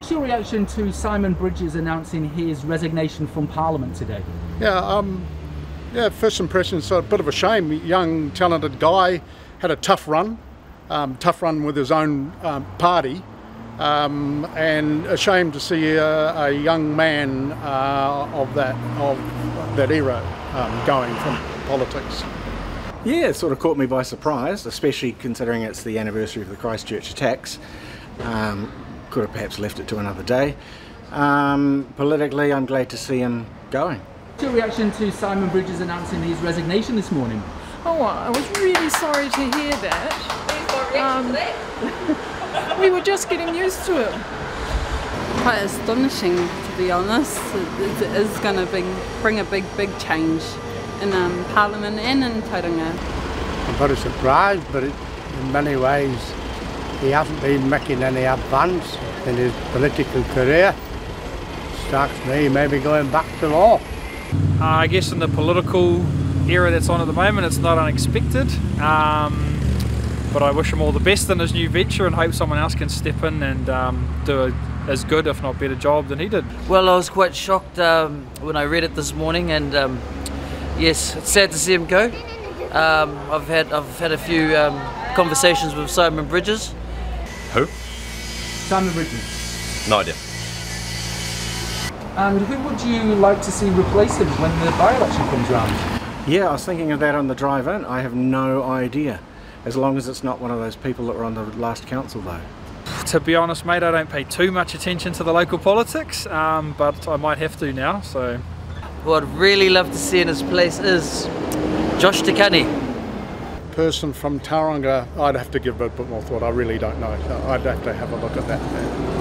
What's your reaction to Simon Bridges announcing his resignation from Parliament today? Yeah, first impression, so a bit of a shame. Young, talented guy, had a tough run with his own party, and a shame to see a young man of that era going from politics. Yeah, it sort of caught me by surprise, especially considering it's the anniversary of the Christchurch attacks. Could have perhaps left it to another day. Politically, I'm glad to see him going. What's your reaction to Simon Bridges announcing his resignation this morning? Oh, I was really sorry to hear that. We were just getting used to it. Quite astonishing, to be honest. It is going to bring a big change in Parliament and in Tauranga. I'm very surprised, but in many ways he hasn't been making any advance in his political career. Strikes me maybe going back to law. I guess in the political era that's on at the moment, it's not unexpected, but I wish him all the best in his new venture and hope someone else can step in and do as good, if not better, job than he did. Well, I was quite shocked when I read it this morning, and yes, it's sad to see him go. I've had a few conversations with Simon Bridges. Who? Simon Bridges. No idea. And who would you like to see replace him when the by-election comes round? Yeah, I was thinking of that on the drive in. I have no idea. As long as it's not one of those people that were on the last council, though. To be honest, mate, I don't pay too much attention to the local politics, but I might have to now, so. What I'd really love to see in his place is Josh DeCunny. Person from Tauranga, I'd have to give it a bit more thought. I really don't know. I'd have to have a look at that.